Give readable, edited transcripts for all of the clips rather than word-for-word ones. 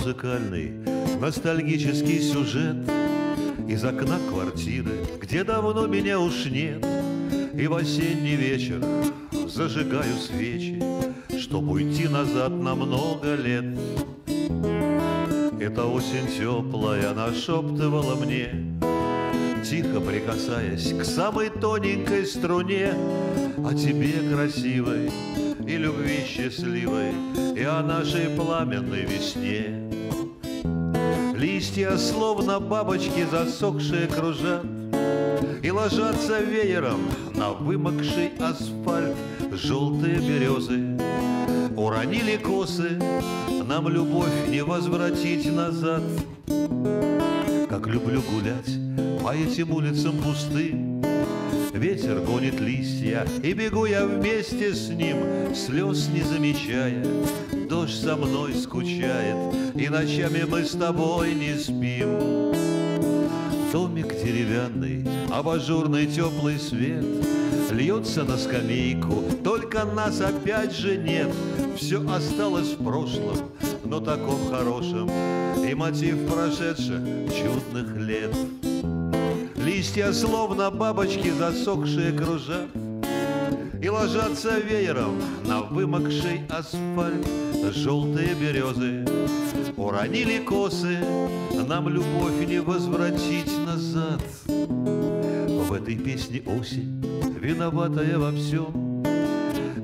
музыкальный, ностальгический сюжет из окна квартиры, где давно меня уж нет. И в осенний вечер зажигаю свечи, чтобы уйти назад на много лет. Эта осень теплая нашептывала мне, тихо прикасаясь к самой тоненькой струне, о тебе красивой и любви счастливой, и о нашей пламенной весне. Листья, словно бабочки засохшие, кружат и ложатся веером на вымокший асфальт. Желтые березы уронили косы, нам любовь не возвратить назад. Как люблю гулять по этим улицам пустым, ветер гонит листья, и бегу я вместе с ним, слез не замечая, дождь со мной скучает, и ночами мы с тобой не спим. Домик деревянный, абажурный теплый свет льется на скамейку, только нас опять же нет. Все осталось в прошлом, но таком хорошем, и мотив прошедших чудных лет. Листья, словно бабочки засохшие, кружат и ложатся веером на вымокший асфальт. Желтые березы уронили косы, нам любовь не возвратить назад. В этой песне осень, виноватая во всем,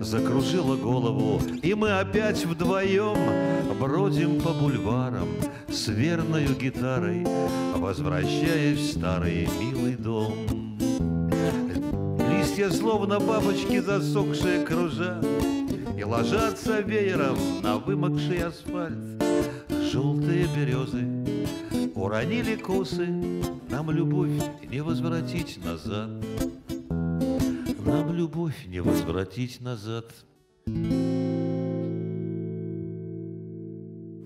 закружила голову, и мы опять вдвоем бродим по бульварам с верною гитарой, возвращаясь в старый милый дом. Листья, словно бабочки засохшие, кружат и ложатся веером на вымокший асфальт. Желтые березы уронили косы, нам любовь не возвратить назад. Нам любовь не возвратить назад.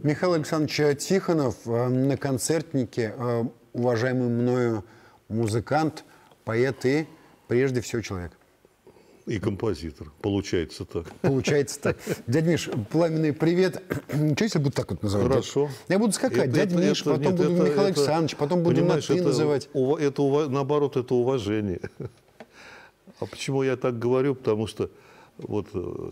Михаил Александрович Тихонов на концертнике, уважаемый мною музыкант, поэт и, прежде всего, человек. И композитор. Получается так. Получается так. Дядь Миш, пламенный привет. Ничего себе, буду так вот называть. Хорошо. Я буду скакать. Дядь Миш, потом буду Михаил Александрович, потом буду на ты называть. Это, наоборот, это уважение. А почему я так говорю? Потому что вот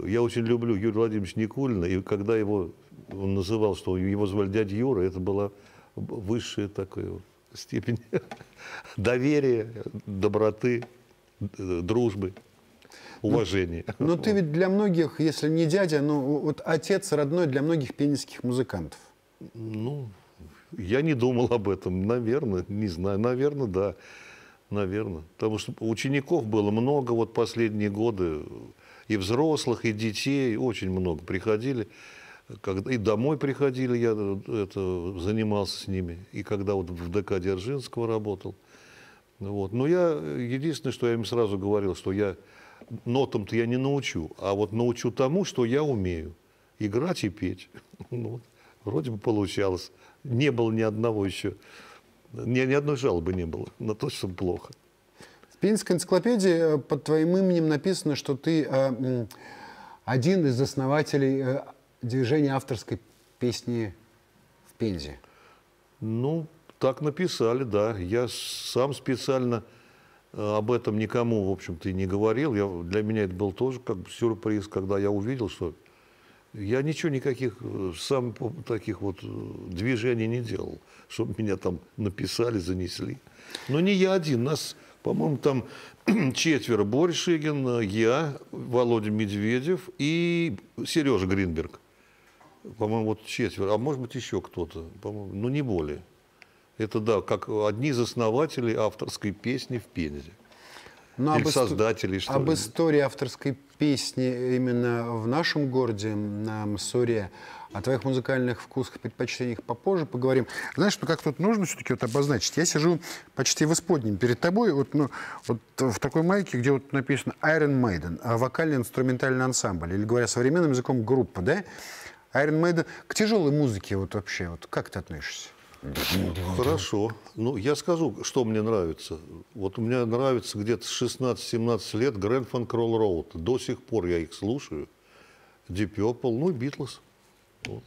я очень люблю Юрия Владимировича Никулина, и когда его он называл, что его звали дядя Юра, это была высшая такая степень доверия, доброты, дружбы, уважения. Но ты ведь для многих, если не дядя, ну вот отец родной для многих пензенских музыкантов. Ну, я не думал об этом, наверное, не знаю, наверное, да. Наверное. Потому что учеников было много вот последние годы. И взрослых, и детей. Очень много приходили. И домой приходили, я это, занимался с ними. И когда вот в ДК Дзержинского работал. Вот. Но я, единственное, что я им сразу говорил, что я нотам-то я не научу, а вот научу тому, что я умею. Играть и петь. Вот. Вроде бы получалось. Не было ни одного еще... Ни одной жалобы не было на то, что плохо. В Пензенской энциклопедии под твоим именем написано, что ты один из основателей движения авторской песни в Пензе. Ну, так написали, да. Я сам специально об этом никому, в общем-то, и не говорил. Для меня это был тоже как бы сюрприз, когда я увидел, что я ничего, никаких сам таких вот движений не делал, чтобы меня там написали, занесли. Но не я один. Нас, по-моему, там четверо. Боршигин, я, Володя Медведев и Сережа Гринберг. По-моему, вот четверо. А может быть, еще кто-то. По-моему, ну, не более. Это, да, как одни из основателей авторской песни в Пензе. Но или создателей, что ли. Об истории авторской песни именно в нашем городе, на Мсоре, о твоих музыкальных вкусах и предпочтениях попозже поговорим. Знаешь, ну как тут нужно все-таки вот обозначить? Я сижу почти в исподнем перед тобой, вот, ну, вот в такой майке, где вот написано Iron Maiden, вокально-инструментальный ансамбль, или, говоря современным языком, группа, да? Iron Maiden. К тяжелой музыке вот вообще, вот как ты относишься? Хорошо. Ну, я скажу, что мне нравится. Вот у меня нравится где-то с 16-17 лет Грэнд фан Кролл Роуд. До сих пор я их слушаю. Ди Пёпл, ну и Битлз. Вот.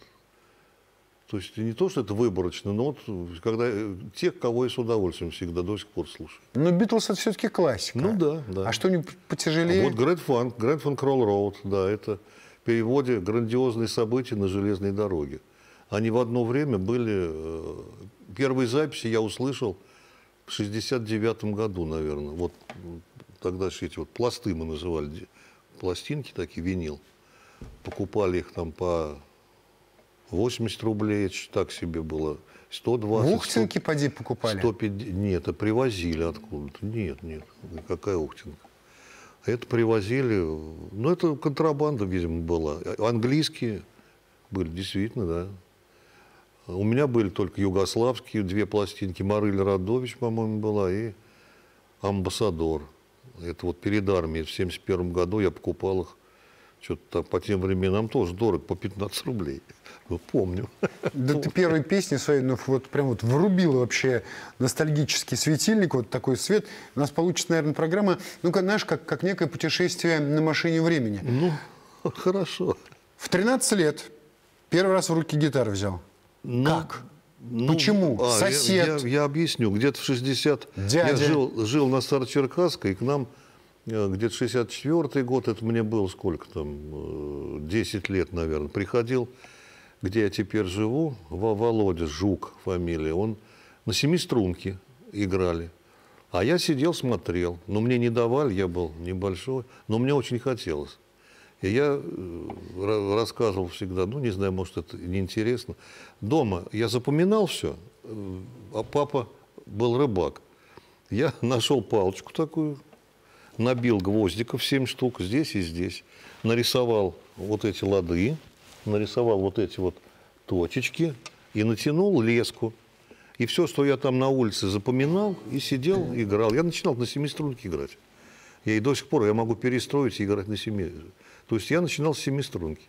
То есть не то, что это выборочно, но вот когда тех, кого я с удовольствием всегда до сих пор слушаю. Но Битлз — это все-таки классика. Ну да, да. А что-нибудь потяжелее? Вот Грэнд фан Кролл Роуд, да, это в переводе «Грандиозные события на железной дороге». Они в одно время были... Первые записи я услышал в 1969 году, наверное. Вот тогда же эти вот пласты мы называли, пластинки такие, винил. Покупали их там по 80 рублей, это так себе было, 120. Ухтинки поди покупали? 150, нет, это привозили откуда-то. Нет, нет, какая ухтинка. Это привозили, ну это контрабанда, видимо, была. Английские были, действительно, да. У меня были только югославские, две пластинки, Мариль Родович, по-моему, была, и «Амбассадор». Это вот перед армией, в 1971 году я покупал их. Что-то там по тем временам тоже дорого, по 15 рублей. Вот помню. Да ты первой песни своей, ну, вот прям вот врубил вообще ностальгический светильник, вот такой свет. У нас получится, наверное, программа, ну-ка, знаешь, как некое путешествие на машине времени. Ну, хорошо. В 13 лет первый раз в руки гитару взял. Ну, как? Ну, почему? Сосед? Я объясню. Где-то в 60... Дядя. Я жил на Старочеркасской, и к нам... Где-то 64-й год, это мне было сколько там, 10 лет, наверное, приходил, где я теперь живу, Володя Жук, фамилия, он на семиструнке играли. А я сидел, смотрел, но мне не давали, я был небольшой, но мне очень хотелось. И я рассказывал всегда, ну, не знаю, может, это неинтересно. Дома я запоминал все, а папа был рыбак. Я нашел палочку такую, набил гвоздиков 7 штук здесь и здесь, нарисовал вот эти лады, нарисовал вот эти вот точечки и натянул леску. И все, что я там на улице запоминал, и сидел, играл. Я начинал на семиструнке играть. Я и до сих пор я могу перестроить и играть на семи. То есть я начинал с семиструнки.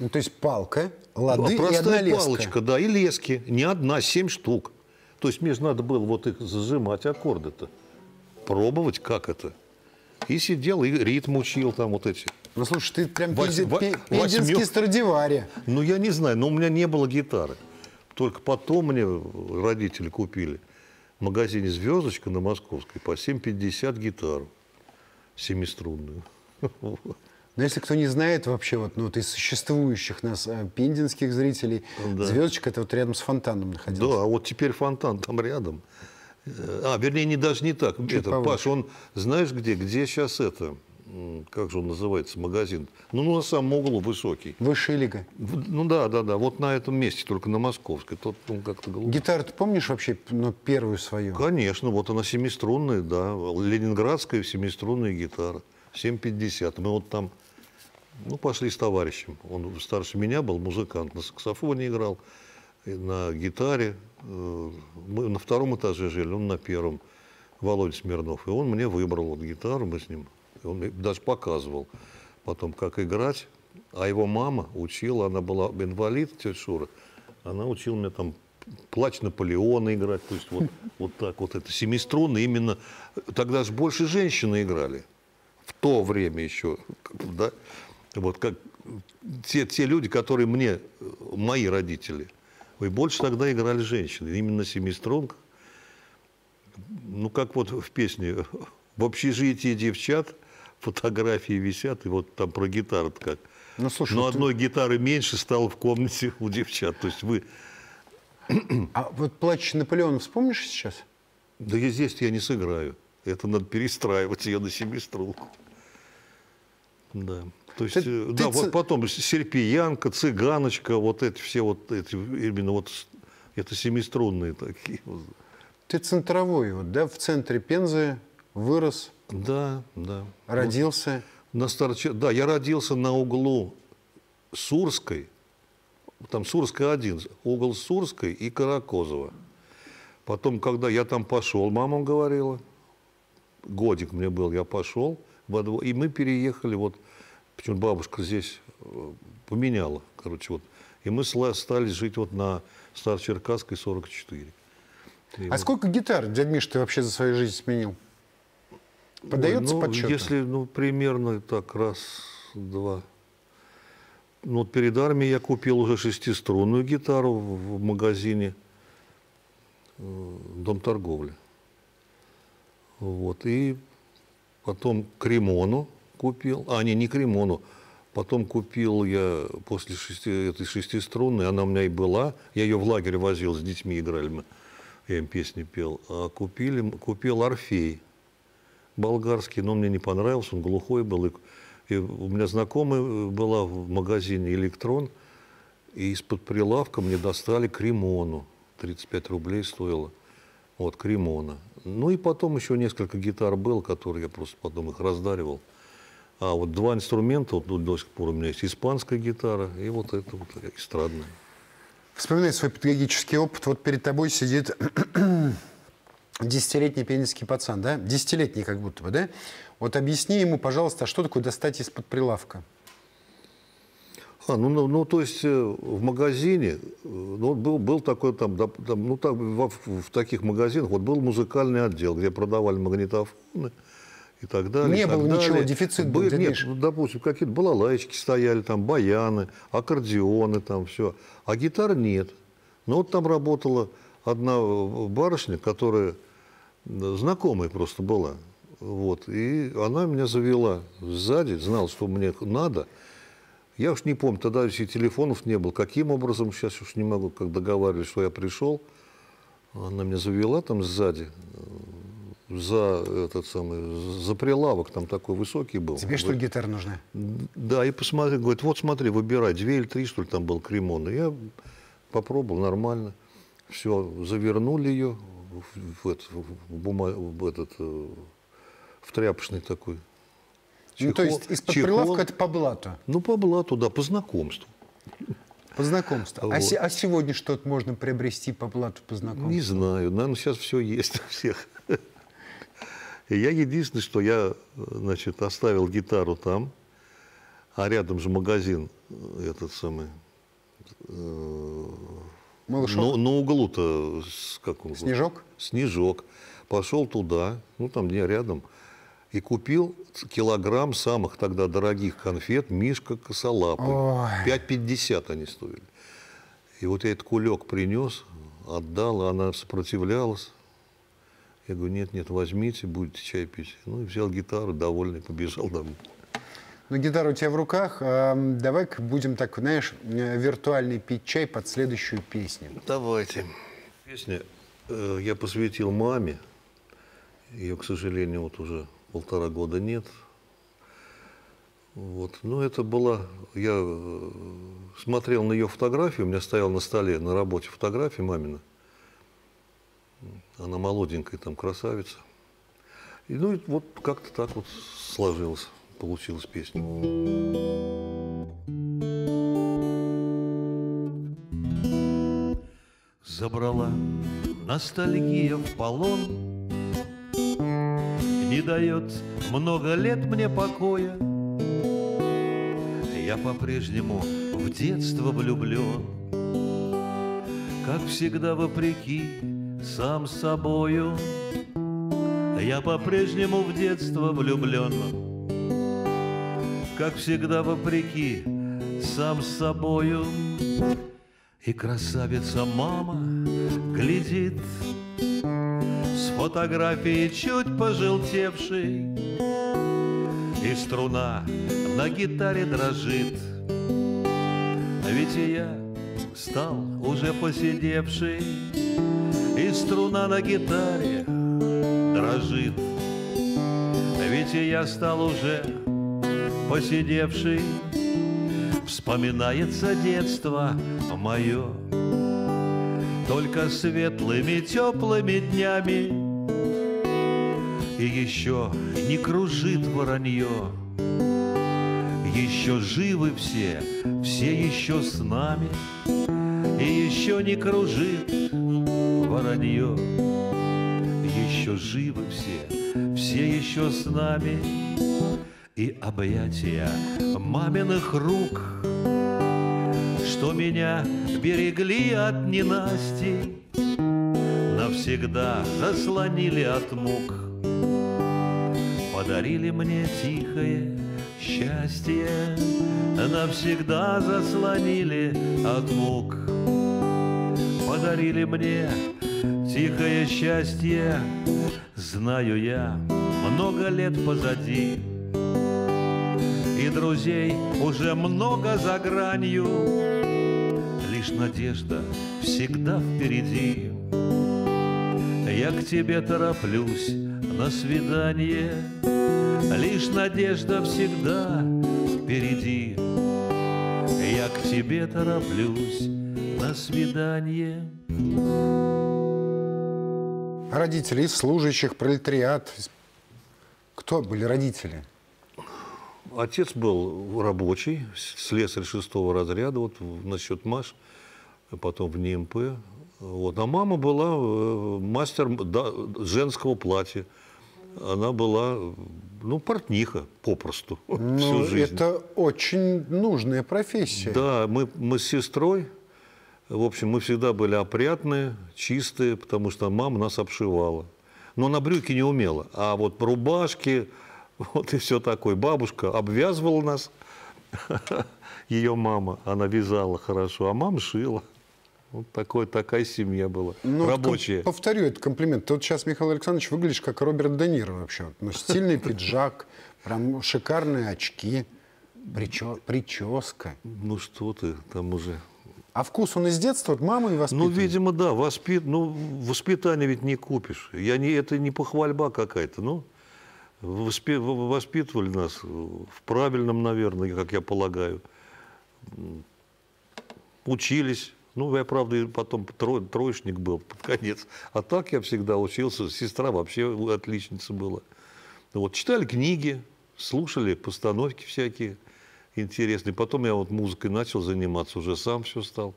Ну, то есть палка, лады, простая и одна леска. Палочка, да, и лески. Не одна, 7 штук. То есть мне же надо было вот их зажимать, аккорды-то. Пробовать, как это. И сидел, и ритм учил там вот эти. Ну, слушай, ты прям пензенский Страдивари. Ну, я не знаю, но у меня не было гитары. Только потом мне родители купили в магазине «Звездочка» на Московской по 7,50 гитару семиструнную. Но если кто не знает вообще, вот, ну, вот из существующих нас пензенских зрителей, да. «Звездочка» — это вот рядом с фонтаном находилась. Да, а вот теперь фонтан там рядом. А, вернее, не, даже не так. Это, Паш, он, знаешь где? Где сейчас это? Как же он называется, магазин? Ну, на самом углу высокий. Высшая лига. Ну, да, да, да. Вот на этом месте, только на Московской. Тот, он как-то голубой. Гитару ты помнишь вообще, ну, первую свою? Конечно. Вот она семиструнная, да. Ленинградская семиструнная гитара. 7,50. Мы вот там, ну, пошли с товарищем. Он старше меня был, музыкант. На саксофоне играл, на гитаре. Мы на втором этаже жили, он на первом, Володя Смирнов. И он мне выбрал вот гитару, мы с ним. Он даже показывал потом, как играть. А его мама учила, она была инвалид, тетя Шура. Она учила меня там «Плач Наполеона» играть. То есть вот так вот это семиструнно. Именно тогда же больше женщины играли. В то время еще. Да? Вот как те люди, которые мне, мои родители. И больше тогда играли женщины, именно семиструнка. Ну, как вот в песне «В общежитии девчат фотографии висят», и вот там про гитару-то как. Ну, слушай, но одной гитары меньше стало в комнате у девчат. То есть вы... А вот «Плач Наполеона» вспомнишь сейчас? Да и здесь я не сыграю. Это надо перестраивать ее на семиструнку. Да. То есть, да, вот потом серпиянка, цыганочка, вот эти все вот эти, именно вот это семиструнные такие. Ты центровой, вот, да, в центре Пензы вырос. Да, да. Родился. Вот, да, я родился на углу Сурской, там Сурская 1, угол Сурской и Каракозова. Потом, когда я там пошел, мама говорила, годик мне был, я пошел во двор, и мы переехали вот. Почему бабушка здесь поменяла, короче, вот. И мы стали жить вот на Старочеркасской 44. И сколько гитар, дядь Миш, ты вообще за свою жизнь сменил? Подается подсчет? Если, ну, примерно так, раз, два. ну, перед армией я купил уже шестиструнную гитару в магазине Дом торговли. Вот. И потом Кремону купил. А, не Кремону. Потом купил я после этой шестиструнной, она у меня и была. Я ее в лагерь возил, с детьми играли мы. Я им песни пел. А купил Орфей болгарский, но мне не понравился, он глухой был. И у меня знакомая была в магазине «Электрон», и из-под прилавка мне достали Кремону. 35 рублей стоило. Вот, Кремона. Ну и потом еще несколько гитар было, которые я просто потом их раздаривал. А вот два инструмента, вот до сих пор у меня есть испанская гитара и вот эта вот эстрадная. Вспоминая свой педагогический опыт, вот перед тобой сидит 10-летний пенинский пацан, да? 10-летний как будто бы, да? Вот объясни ему, пожалуйста, что такое достать из-под прилавка? Ну, то есть в магазине, ну, был такой там ну, так, в таких магазинах, вот был музыкальный отдел, где продавали магнитофоны и так далее. Не было ничего, дефицит был. Нет, допустим, какие-то балалайчики стояли, там баяны, аккордеоны, там все. А гитар нет. Но вот там работала одна барышня, которая знакомая просто была. Вот, и она меня завела сзади, знала, что мне надо. Я уж не помню, тогда еще телефонов не было. Каким образом, сейчас уж не могу, как договаривались, что я пришел. Она меня завела там сзади. За прилавок, там такой высокий был. Тебе, что ли, гитара нужна? Да, и посмотри, говорит, вот смотри, выбирай, 2 или 3, что ли, там был Кремон. Я попробовал, нормально. Все, завернули ее в тряпочный такой. Чехол, ну, то есть из-под прилавка это по блату? Ну, по блату, да, по знакомству. По знакомству. Вот. А сегодня что-то можно приобрести по блату, по знакомству? Не знаю, наверное, сейчас все есть у всех. И я единственное, что я, значит, оставил гитару там, а рядом же магазин этот самый. На углу-то как он? Снежок? Снежок. Пошел туда, ну там не рядом, и купил килограмм самых тогда дорогих конфет «Мишка Косолапый». 5,50 они стоили. И вот я этот кулек принес, отдал, а она сопротивлялась. Я говорю, нет, возьмите, будете чай пить. Ну, и взял гитару, довольный, побежал домой. Ну, гитара у тебя в руках. Давай-ка будем так, знаешь, виртуальный пить чай под следующую песню. Давайте. Песня я посвятил маме. Ее, к сожалению, вот уже 1,5 года нет. Вот. Но это была... Я смотрел на ее фотографию, у меня стояла на столе на работе фотография мамина. Она молоденькая, там, красавица. И, ну, и вот как-то так вот сложилось, получилась песня. Забрала ностальгия в полон, не дает много лет мне покоя. Я по-прежнему в детство влюблен, как всегда вопреки сам собою. Я по-прежнему в детство влюблен, как всегда вопреки сам собою. И красавица мама глядит с фотографии чуть пожелтевшей, и струна на гитаре дрожит, ведь и я стал уже поседевший. И струна на гитаре дрожит, ведь и я стал уже поседевший. Вспоминается детство мое только светлыми теплыми днями, и еще не кружит воронье, еще живы все, все еще с нами, и еще не кружит воронье, еще живы все, все еще с нами. И объятия маминых рук, что меня берегли от ненасти, навсегда заслонили от мук, подарили мне тихое счастье навсегда заслонили от мук. Подарили мне тихое счастье, знаю я, много лет позади. И друзей уже много за гранью, лишь надежда всегда впереди. Я к тебе тороплюсь на свидание, лишь надежда всегда впереди. Я к тебе тороплюсь на свидание. Родители из служащих, пролетариат. Кто были родители? Отец был рабочий, слесарь 6-го разряда, вот насчет МАШ, потом в НИМП. Вот. А мама была мастер женского платья. Она была, ну, портниха попросту всю жизнь. Это очень нужная профессия. Да, мы с сестрой, в общем, мы всегда были опрятные, чистые, потому что мама нас обшивала. Но на брюки не умела, а вот рубашки, вот и все такое. Бабушка обвязывала нас, ее мама, она вязала хорошо, а мама шила. Вот такая семья была, ну, рабочая. Повторю этот комплимент. Ты вот сейчас, Михаил Александрович, выглядишь как Роберт Де Ниро вообще. Ну, стильный пиджак, прям шикарные очки, прическа. Ну что ты там уже... А вкус он из детства, от мамы и воспитания? Ну, видимо, да. Воспитание ведь не купишь. Это не похвальба какая-то. Ну, воспитывали нас в правильном, наверное, как я полагаю. Учились. Ну, я, правда, потом троечник был под конец. А так я всегда учился. Сестра вообще отличница была. Вот, читали книги, слушали постановки всякие интересные. Потом я вот музыкой начал заниматься, уже сам все стал.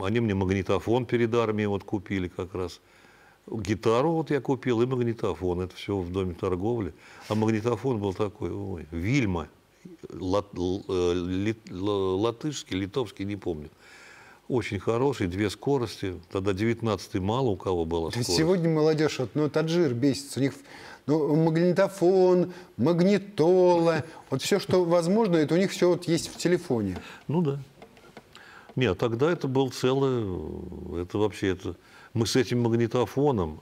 Они мне магнитофон перед армией вот купили как раз. Гитару вот я купил и магнитофон. Это все в Доме торговли. А магнитофон был такой, ой, Вильма. Латышский, литовский, не помню. Очень хороший, 2 скорости. Тогда 19-й мало у кого было. Да сегодня молодежь, вот, ну, таджир бесится. У них, ну, магнитофон, магнитола. Вот все, что возможно, это у них все вот есть в телефоне. Ну да. Нет, тогда это был целый... Это вообще... Это... Мы с этим магнитофоном,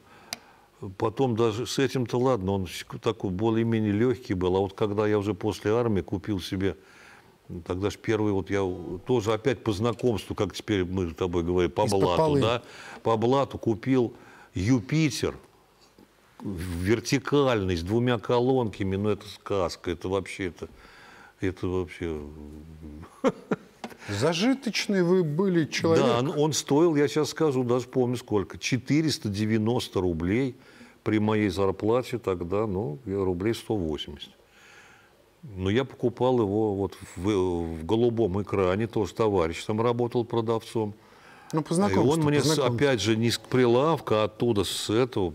потом даже с этим-то ладно, он такой более-менее легкий был. А вот когда я уже после армии купил себе... Тогда же первый, вот я тоже опять по знакомству, как теперь мы с тобой говорим, по блату, да? По блату купил Юпитер вертикальный, с 2 колонками, ну это сказка, это вообще... Зажиточный вы были человек. Да, он стоил, я сейчас скажу, даже помню сколько, 490 рублей при моей зарплате тогда, ну, рублей 180. Но я покупал его вот в голубом экране, тоже товарищ там работал продавцом. Ну, по знакомству, и он мне, опять же, не с прилавка, а оттуда, с этого...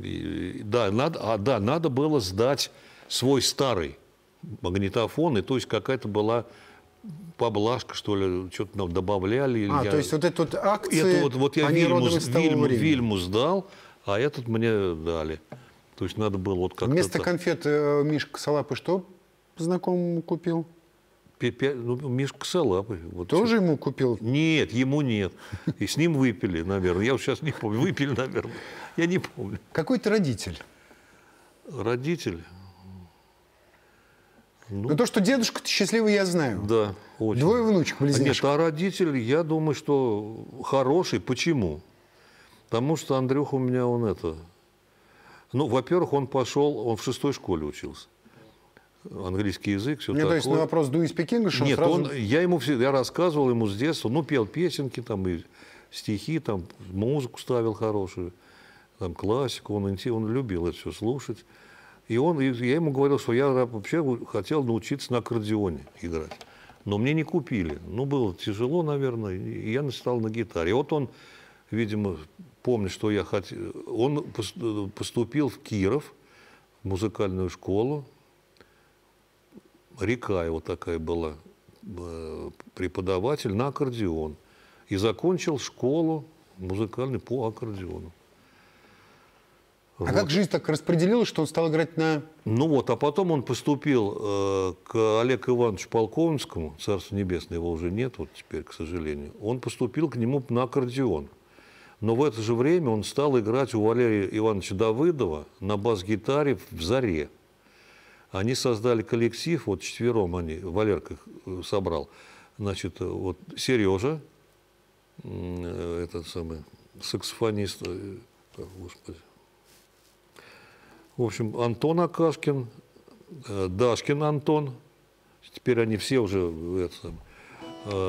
надо было сдать свой старый магнитофон, и то есть какая-то была поблажка, что ли, что-то нам добавляли. То есть вот эта вот акция, это вот я Вильму сдал, а этот мне дали. То есть надо было вот как-то... Вместо конфет Мишка Косолапы что знакомому купил? Мишка Косолапы. Вот тоже ему купил? Нет, ему нет. И с ним выпили, наверное. Я вот сейчас не помню. Выпили, наверное. Я не помню. Какой ты родитель? Родитель? Ну, то, что дедушка счастливый, я знаю. Да, очень. 2 внучек-близняшек. Нет, а родитель, я думаю, что хороший. Почему? Потому что Андрюха у меня, он это... Ну, во-первых, он пошел, он в 6-й школе учился. Английский язык, все такое. То есть на вопрос «Do you speak English»? Нет, я рассказывал ему с детства, ну, пел песенки, там, и стихи, там, музыку ставил хорошую, там, классику, он любил это все слушать. И я ему говорил, что я вообще хотел научиться на аккордеоне играть. Но мне не купили. Ну, было тяжело, наверное, и я стал на гитаре. И вот он, видимо... Помню, что я хотел. Он поступил в Киров, в музыкальную школу. Река его такая была, преподаватель на аккордеон. И закончил школу музыкальную по аккордеону. Вот. А как жизнь так распределилась, что он стал играть на... Ну вот, а потом он поступил к Олегу Ивановичу Полковницкому, царство небесное, его уже нет вот теперь, к сожалению. Он поступил к нему на аккордеон. Но в это же время он стал играть у Валерия Ивановича Давыдова на бас-гитаре в «Заре». Они создали коллектив, вот четвером они, Валерка их собрал. Значит, вот Сережа, этот самый саксофонист, господи. В общем, Антон Акашкин, Дашкин Антон, теперь они все уже, это,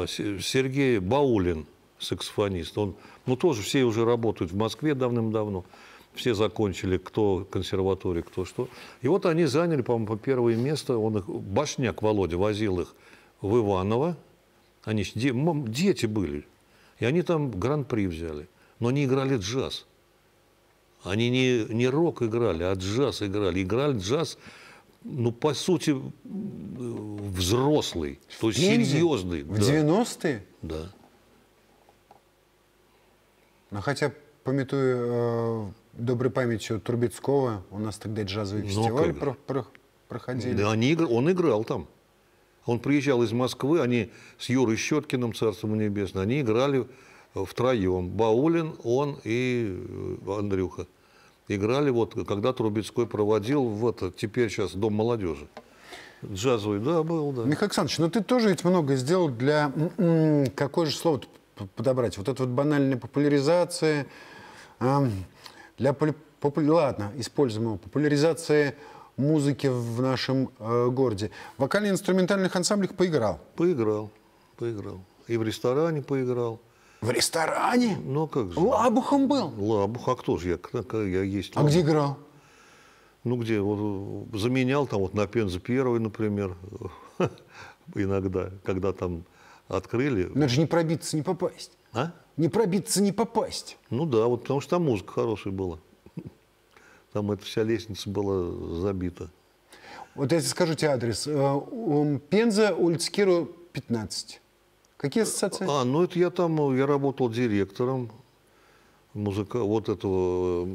Сергей Баулин, саксофонист, он, ну тоже все уже работают в Москве давным-давно, все закончили, кто консерваторию, кто что. И вот они заняли, по-моему, первое место, он их, Башняк Володя возил их в Иваново, они дети были, и они там гран-при взяли, но они играли джаз. Они не рок играли, а джаз играли. Играли джаз, ну, по сути, взрослый, то есть серьезный. В 90-е? Да. Ну, хотя, памятую доброй памятью Трубецкого, у нас тогда джазовый фестиваль проходили. Да, он играл там. Он приезжал из Москвы, они с Юрой Щеткиным, царством небесное, они играли втроем. Баулин, он и Андрюха. Играли, вот, когда Трубецкой проводил, вот, теперь сейчас Дом молодежи. Джазовый, да, был, да. Михаил Александрович, ну ты тоже ведь много сделал для... Какое же слово подобрать? Вот это вот банальная популяризация... Для... Ладно, используем его. Популяризация музыки в нашем городе. В вокально-инструментальных ансамблях поиграл? Поиграл. И в ресторане поиграл. В ресторане? Ну, как же. Лабухом был? Лабух, а кто же я есть? А лабух. Где играл? Ну, где, вот, заменял там вот на Пензе первый, например, иногда, когда там открыли. Надо же не пробиться, не попасть. А? Не пробиться, не попасть. Ну да, вот потому что там музыка хорошая была. Там эта вся лестница была забита. Вот я тебе скажу тебе адрес. Пенза, улица Кирова, 15. Какие ассоциации? А, ну это я там, я работал директором музыка, вот этого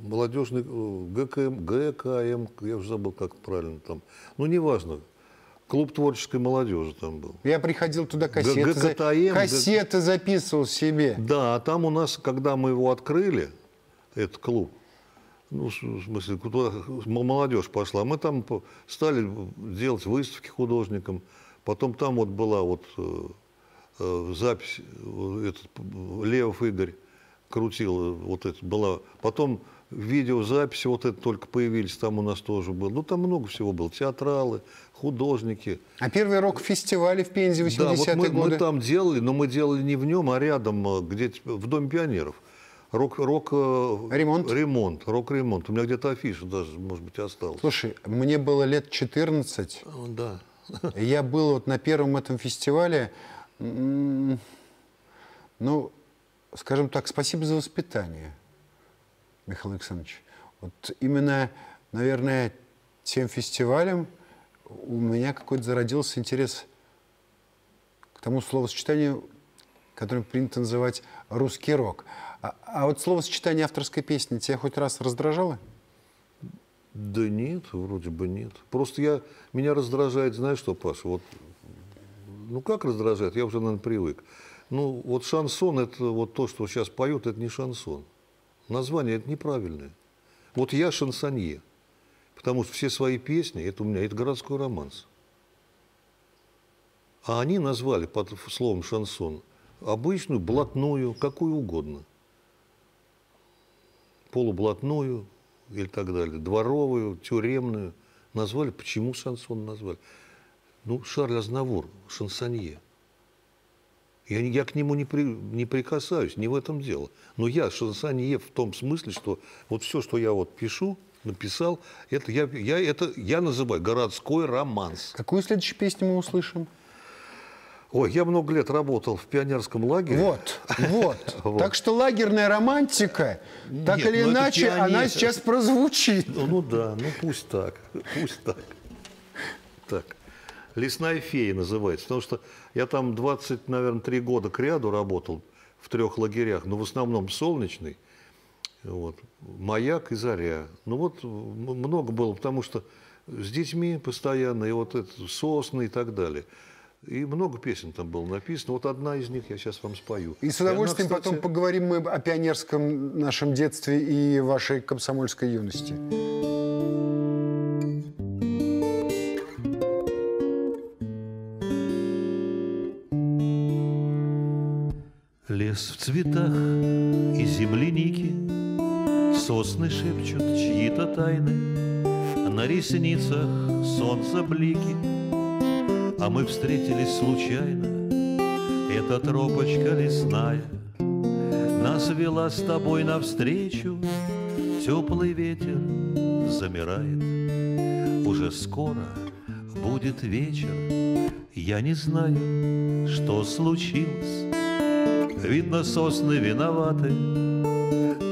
молодежный ГКМ, я уже забыл, как правильно там. Ну, неважно. Клуб творческой молодежи там был. Я приходил туда, кассеты записывал себе. Да, а там у нас, когда мы его открыли, этот клуб, ну, в смысле, куда молодежь пошла. Мы там стали делать выставки художникам. Потом там вот была вот запись, Лев Игорь крутил, вот это была. Потом видеозаписи вот это только появились, там у нас тоже было. Ну, там много всего было. Театралы, художники. А первый рок-фестиваль в Пензе 80-е годы? Да, вот мы там делали, но мы делали не в нем, а рядом, где-то в Доме пионеров. Рок-ремонт. У меня где-то афиша даже, может быть, осталась. Слушай, мне было лет 14. Да. Я был вот на первом этом фестивале. Ну, скажем так, спасибо за воспитание, Михаил Александрович. Вот именно, наверное, тем фестивалем у меня какой-то зародился интерес к тому словосочетанию, которым принято называть «русский рок». А вот словосочетание авторской песни тебя хоть раз раздражало? Да нет, вроде бы нет. Просто меня раздражает, знаешь что, Паша, вот, ну как раздражает, я уже, наверное, привык. Ну вот шансон, это вот то, что сейчас поют, это не шансон. Название это неправильное. Вот я шансонье, потому что все свои песни, это у меня, это городской романс. А они назвали под словом шансон обычную, блатную, какую угодно. Полублатную или так далее, дворовую, тюремную. Назвали, почему шансон назвали? Ну, Шарль Азнавур, шансонье. Я к нему не прикасаюсь, не в этом дело. Но я шансонье в том смысле, что вот все, что я вот пишу, написал, это я называю городской романс. Какую следующую песню мы услышим? Ой, я много лет работал в пионерском лагере. Вот. Так что лагерная романтика, так или иначе, она сейчас прозвучит. Ну да, ну пусть так, пусть так. Так, «Лесная фея» называется, потому что я там 20, наверное, 3 года кряду работал в 3 лагерях, но в основном солнечный. Вот. «Маяк» и «Заря». Ну вот много было, потому что с детьми постоянно, и вот это, «Сосны» и так далее. И много песен там было написано. Вот одна из них я сейчас вам спою. И с удовольствием она, кстати... потом поговорим мы о пионерском нашем детстве и вашей комсомольской юности. Лес в цветах и земляники, сосны шепчут чьи-то тайны, на ресницах солнца блики. А мы встретились случайно, эта тропочка лесная нас вела с тобой навстречу. Теплый ветер замирает, уже скоро будет вечер. Я не знаю, что случилось, видно, сосны виноваты.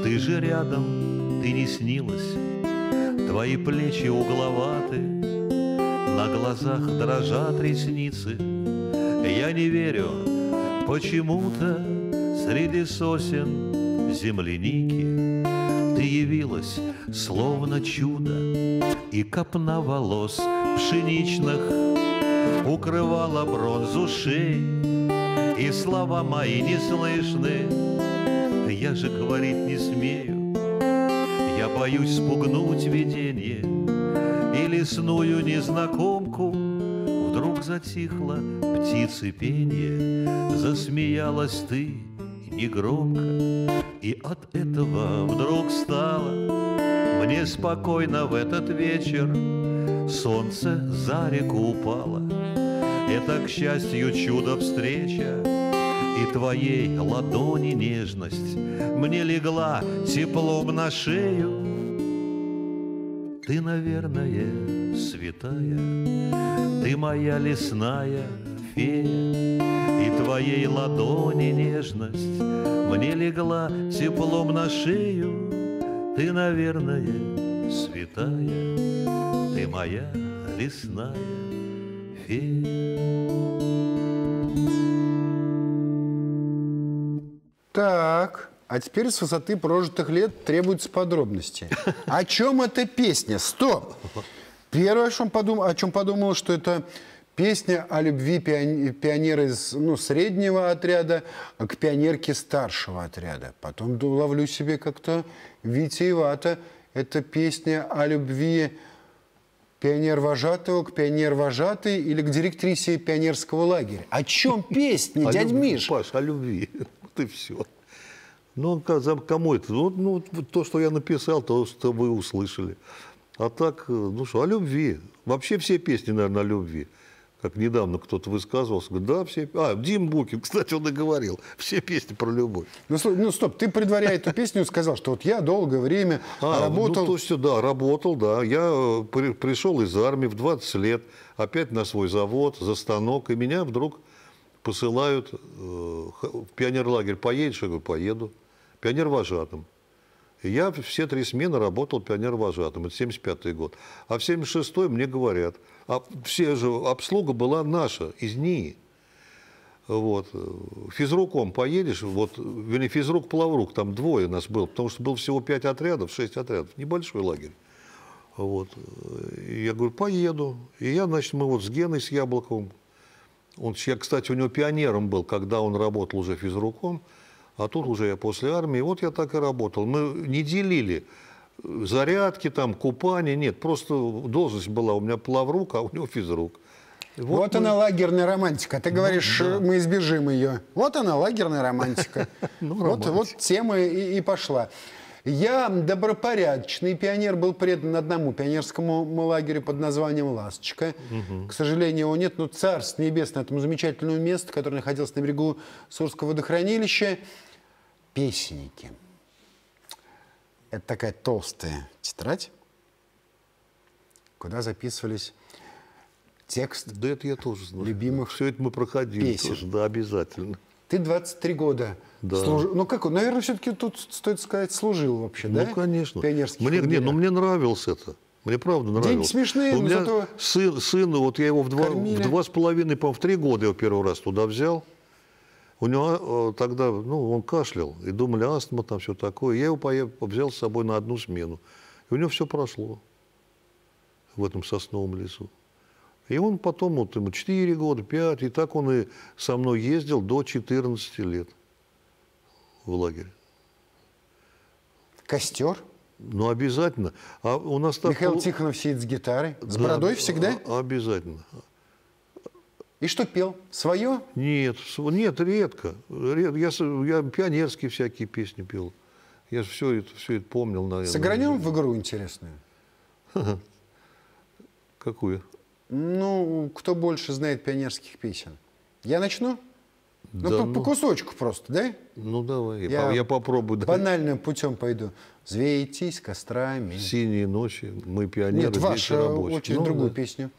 Ты же рядом, ты не снилась, твои плечи угловаты. На глазах дрожат ресницы, я не верю, почему-то среди сосен земляники ты явилась, словно чудо, и копна волос пшеничных укрывала бронзу шеи, и слова мои не слышны, я же говорить не смею, я боюсь спугнуть видение. Лесную незнакомку вдруг затихло птицы пенье, засмеялась ты негромко, и от этого вдруг стало мне спокойно в этот вечер. Солнце за реку упало, это, к счастью, чудо встреча, и твоей ладони нежность мне легла теплом на шею. Ты, наверное, святая, ты моя лесная фея, и твоей ладони нежность мне легла теплом на шею. Ты, наверное, святая, ты моя лесная фея. Так... А теперь с высоты прожитых лет требуются подробности. О чем эта песня? Стоп! Первое, о чем подумал, что это песня о любви пионера из среднего отряда к пионерке старшего отряда. Потом ловлю себе как-то витиевато. Это песня о любви пионер-вожатого к пионер-вожатой или к директрисе пионерского лагеря. О чем песня, дядь Миш? Паш, о любви. Вот и все. Ну, кому это? Ну, то, что я написал, то, что вы услышали. А так, ну что, о любви. Вообще все песни, наверное, о любви. Как недавно кто-то высказывался, говорит, да, все... А, Дим Букин, кстати, он и говорил. Все песни про любовь. Ну, стоп, ты, предваряя эту песню, сказал, что вот я долгое время работал... Ну, то есть, да, работал, да. Я пришел из армии в 20 лет, опять на свой завод, за станок, и меня вдруг посылают в пионерлагерь. Поедешь? Я говорю, поеду. Пионер-вожатым. Я все 3 смены работал пионер-вожатым. Это 75-й год. А в 76-й мне говорят, а все же обслуга была наша, из НИИ. Вот. Физруком поедешь, вот, вернее, физрук-плаврук, там 2 нас было, потому что было всего 5 отрядов, 6 отрядов, небольшой лагерь. Вот. Я говорю, поеду. И я, значит, мы вот с Геной, с Яблоковым, я, кстати, у него пионером был, когда он работал уже физруком. А тут уже я после армии, вот я так и работал. Мы не делили зарядки, там, купание, нет. Просто должность была у меня плаврук, а у него физрук. Вот она лагерная романтика. Ты говоришь, да, мы избежим ее. Вот она лагерная романтика. Вот тема и пошла. Я добропорядочный пионер, был предан одному пионерскому лагерю под названием «Ласточка». К сожалению, его нет, но царство небесное этому замечательному месту, которое находилось на берегу Сурского водохранилища. Песенники. Это такая толстая тетрадь, куда записывались текст любимых песен. Да это я тоже знаю. Все это мы проходили тоже, да, обязательно. Ты 23 года служил. Ну, как он? Наверное, все-таки тут, стоит сказать, служил вообще, да? Ну, конечно. Мне нравилось это. Мне правда нравилось. Деньги смешные, у меня зато... Сына, вот я его в 2,5, по-моему, в 3 года я его первый раз туда взял. У него тогда, ну, он кашлял, и думали, астма, там все такое. Я его взял с собой на одну смену. И у него все прошло в этом сосновом лесу. И он потом, вот ему 4 года, 5, и так он и со мной ездил до 14 лет в лагерь. Костер? Ну, обязательно. А у нас так... Михаил Тихонов сидит с гитарой, с бородой всегда? Обязательно. И что пел? Свое? Нет, нет, редко. Я пионерские всякие песни пел. Я же все это помнил, наверное. Сыгранем в игру интересную? Какую? Ну, кто больше знает пионерских песен? Я начну? Да, ну, по кусочку просто, да? Ну, давай, я попробую. Банальным путем пойду. Взвейтесь кострами. Синие ночи, мы пионеры, дети рабочие. Нет, ваша очередь, другую песню.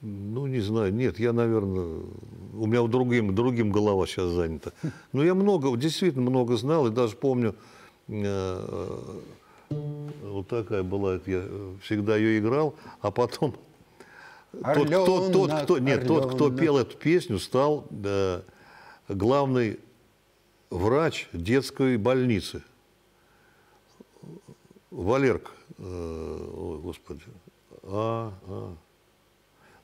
Ну, не знаю, нет, я, наверное, у меня другим голова сейчас занята. Но я много, действительно много знал, и даже помню, вот такая была, я всегда ее играл, а потом тот, кто пел эту песню, стал главный врач детской больницы. Валерка, господи,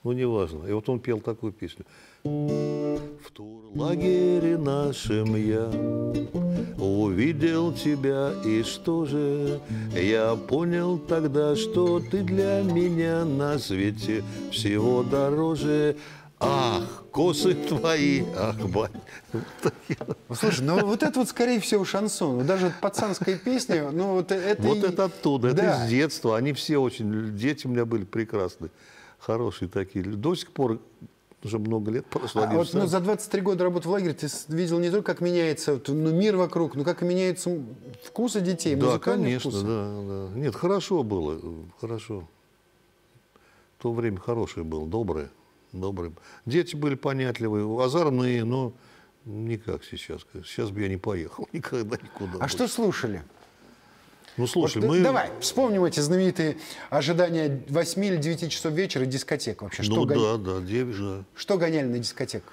ну, неважно. И вот он пел такую песню. В турлагере нашем я увидел тебя, и что же? Я понял тогда, что ты для меня на свете всего дороже. Ах, косы твои, ах, бань. Слушай, ну вот это вот, скорее всего, шансон. Даже пацанская песня, ну вот это... Вот это оттуда, это из детства. Они все очень... Дети у меня были прекрасны. Хорошие такие. До сих пор уже много лет прошло. А вот, ну, за 23 года работы в лагере ты видел не только, как меняется мир вокруг, но как и меняются вкусы детей, музыкальные вкусы. Да, конечно. Нет, хорошо было, хорошо. То время хорошее было, доброе. Дети были понятливые, озорные, но не как сейчас. Сейчас бы я не поехал никогда никуда. А больше. Что слушали? Ну, слушай, вот, давай, вспомним эти знаменитые ожидания 8 или 9 часов вечера дискотек вообще. Что Что гоняли на дискотеку?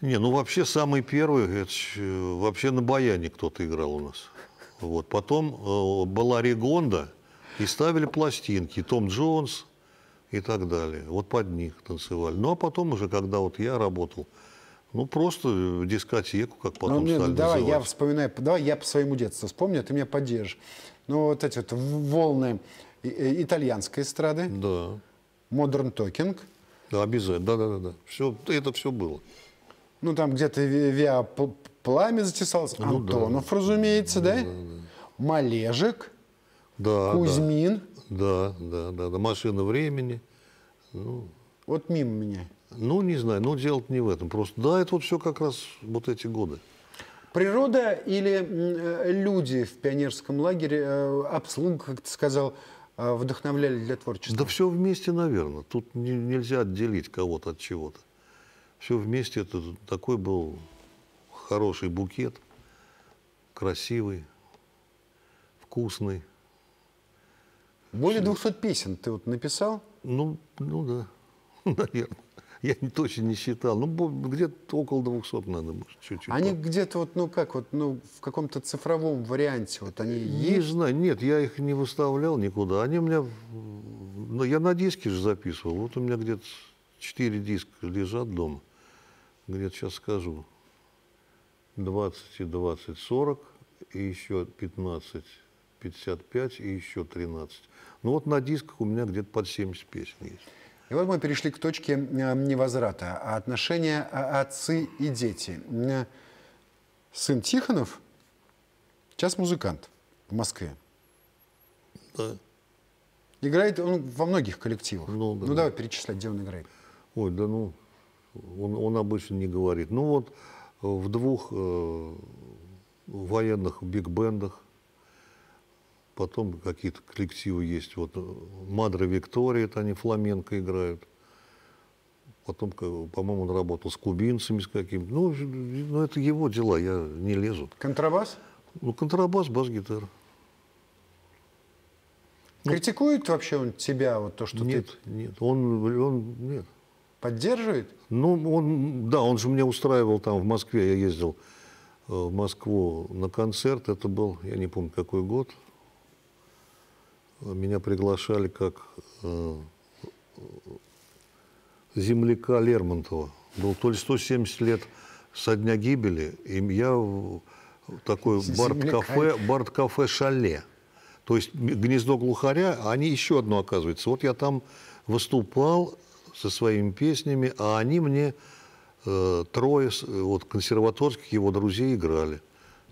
Не, ну, вообще, самый первый, это вообще на баяне кто-то играл у нас. Вот. Потом была регонда, и ставили пластинки, Том Джонс и так далее. Вот под них танцевали. Ну, а потом уже, когда вот я работал, ну, просто дискотеку, как потом стали называть. Я вспоминаю, давай я по своему детству вспомню, а ты меня поддержишь. Ну, вот эти вот волны итальянской эстрады, модерн токинг. Да, обязательно, да. Все, это все было. Ну, там где-то Виа Пламя затесалось, Антонов, разумеется, да? Малежик, Кузьмин. Да, машина времени. Ну. Вот мимо меня. Ну, не знаю, но дело не в этом. Просто, да, это вот все как раз вот эти годы. Природа или люди в пионерском лагере, обслуга, как ты сказал, вдохновляли для творчества? Да все вместе, наверное. Тут нельзя отделить кого-то от чего-то. Все вместе. Это такой был хороший букет. Красивый, вкусный. Более 200 песен ты вот написал? Ну да, наверное. Я точно не считал. Ну, где-то около 200, надо, может, чуть-чуть. Они где-то вот, ну как, вот, ну, в каком-то цифровом варианте вот они есть? Не знаю, нет, я их не выставлял никуда. Они у меня, ну, я на диске же записывал. Вот у меня где-то 4 диска лежат дома. Где-то сейчас скажу. 20 и 20, 40, и еще 15, 55, и еще 13. Ну, вот на дисках у меня где-то под 70 песен есть. И вот мы перешли к точке невозврата. Отношения отцы и дети. Сын Тихонов сейчас музыкант в Москве. Да. Играет он во многих коллективах. Ну, давай перечислять, где он играет. Ой, да ну, он обычно не говорит. Ну вот в 2 военных биг-бендах. Потом какие-то коллективы есть. Вот Мадре Виктория, это они фламенко играют. Потом, по-моему, он работал с кубинцами, с какими-то. Ну, это его дела, я не лезу. Контрабас? Ну, контрабас, бас-гитара. Критикует вообще он тебя, вот то, что ты... Нет, нет. Поддерживает? Ну, он, да, он же меня устраивал там в Москве, я ездил в Москву на концерт, это был, я не помню, какой год. Меня приглашали как земляка Лермонтова. Было то ли 170 лет со дня гибели, и я в такой бард-кафе «Шале». То есть «Гнездо глухаря», они еще одно оказывается. Вот я там выступал со своими песнями, а они мне трое вот, консерваторских его друзей играли.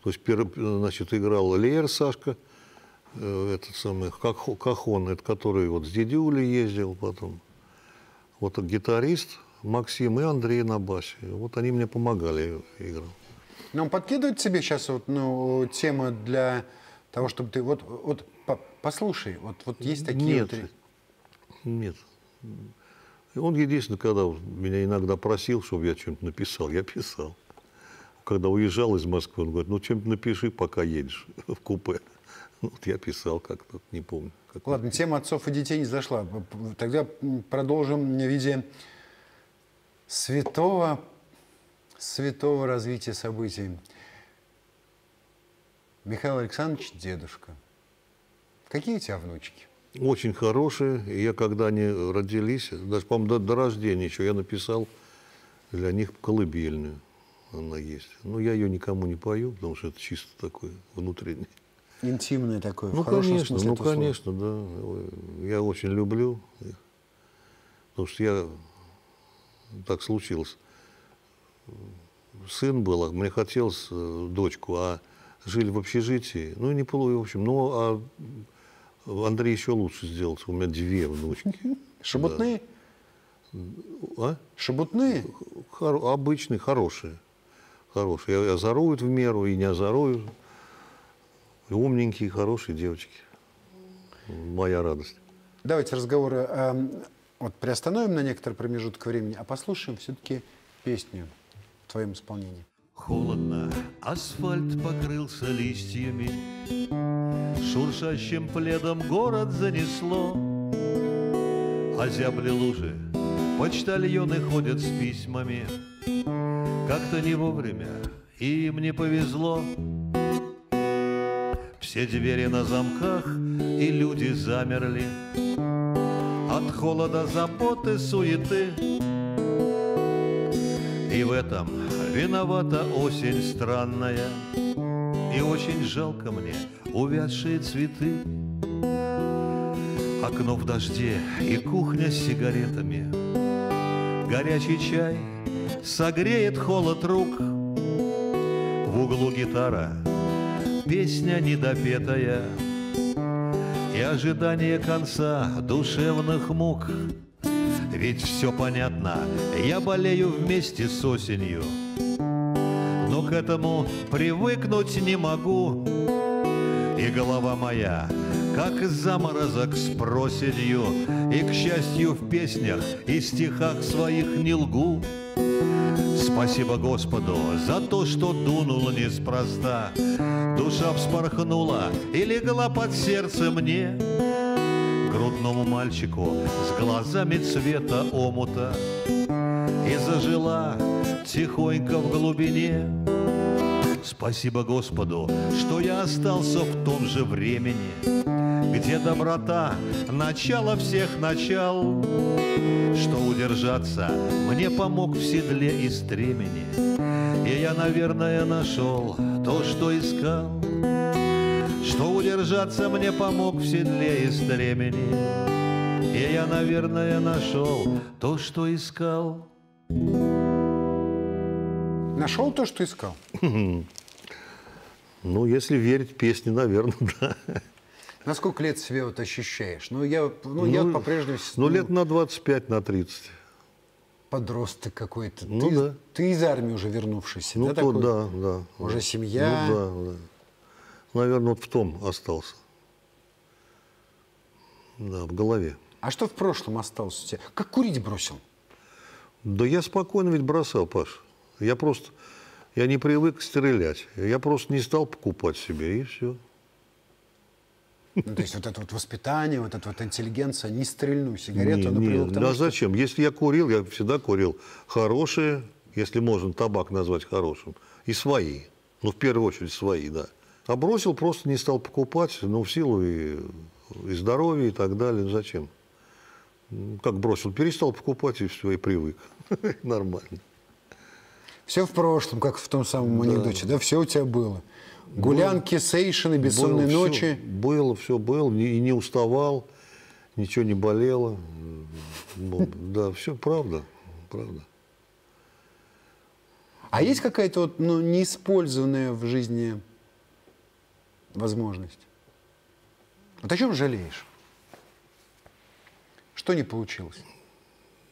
То есть, значит, играл Лер Сашка, этот самый Кахон, это который вот с Дидюлей ездил потом. Вот гитарист Максим и Андрей на басе. Вот они мне помогали, я играл. Нам подкидывают тебе сейчас вот, ну, тему для того, чтобы ты... Вот послушай, вот есть такие... Нет, нет. Он единственный, когда меня иногда просил, чтобы я что-нибудь написал, я писал. Когда уезжал из Москвы, он говорит, ну, что-нибудь напиши, пока едешь в купе. Ну, вот я писал как-то, не помню. Как ладно, написал. Тема отцов и детей не зашла. Тогда продолжим в виде святого развития событий. Михаил Александрович, дедушка, какие у тебя внучки? Очень хорошие. Я, когда они родились, даже, по-моему, до рождения еще, я написал для них колыбельную. Она есть. Но я ее никому не пою, потому что это чисто такое внутреннее. Интимное такое, ну, в хорошем конечно, смысле, ну, конечно, да. Я очень люблю их. Потому что я... Так случилось. Сын был, мне хотелось дочку, а жили в общежитии. Ну, не полу, в общем, ну, а... Андрей еще лучше сделался. У меня две внучки. Шебутные? Да. А? Шебутные? Обычные, хорошие. Хорошие. И озоруют в меру, и не озоруют. Умненькие, хорошие девочки. Моя радость. Давайте разговоры вот приостановим на некоторый промежуток времени, а послушаем все-таки песню в твоем исполнении. Холодно, асфальт покрылся листьями, шуршащим пледом город занесло. Озябли лужи, почтальоны ходят с письмами, как-то не вовремя, им не повезло. Все двери на замках, и люди замерли от холода, заботы, суеты. И в этом виновата осень странная, и очень жалко мне увядшие цветы. Окно в дожде и кухня с сигаретами, горячий чай согреет холод рук. В углу гитара, песня недопетая, и ожидание конца душевных мук. Ведь все понятно, я болею вместе с осенью, но к этому привыкнуть не могу. И голова моя, как заморозок с проседью, и, к счастью, в песнях и стихах своих не лгу. Спасибо Господу за то, что дунул неспроста, душа вспорхнула и легла под сердце мне. Грудному мальчику с глазами цвета омута, и зажила тихонько в глубине. Спасибо Господу, что я остался в том же времени, где доброта — начало всех начал, что удержаться мне помог в седле и стремени, и я, наверное, нашел то, что искал. Что удержаться мне помог в седле и стремени, и я, наверное, нашел то, что искал. Нашел то, что искал? Ну, если верить песне, наверное, да. На сколько лет себя вот ощущаешь? Ну, я по-прежнему... Ну, лет на 25, на 30. Подросток какой-то. Ну, да. Ты из армии уже вернувшийся. Ну, да, то, такой? Да. Уже семья. Ну, да. Наверное, вот в том остался. Да, в голове. А что в прошлом осталось у тебя? Как курить бросил? Да я спокойно ведь бросал, Паш. Я не привык стрелять. Я просто не стал покупать себе, и все. Ну, то есть вот это вот воспитание, вот эта вот интеллигенция, не стрельну сигарету, но привык к тому, да что... зачем? Если я курил, я всегда курил хорошие, если можно табак назвать хорошим, и свои. Ну, в первую очередь свои, да. А бросил, просто не стал покупать, ну, в силу и здоровья и так далее. Зачем? Как бросил? Перестал покупать и все, и привык. Нормально. Все в прошлом, как в том самом анекдоте, да? Все у тебя было. Гулянки, сейшины, бессонные ночи. Было, все было, и не уставал, ничего не болело. Да, все правда, правда. А есть какая-то вот, ну, неиспользованная в жизни возможность? Вот о чем жалеешь? Что не получилось?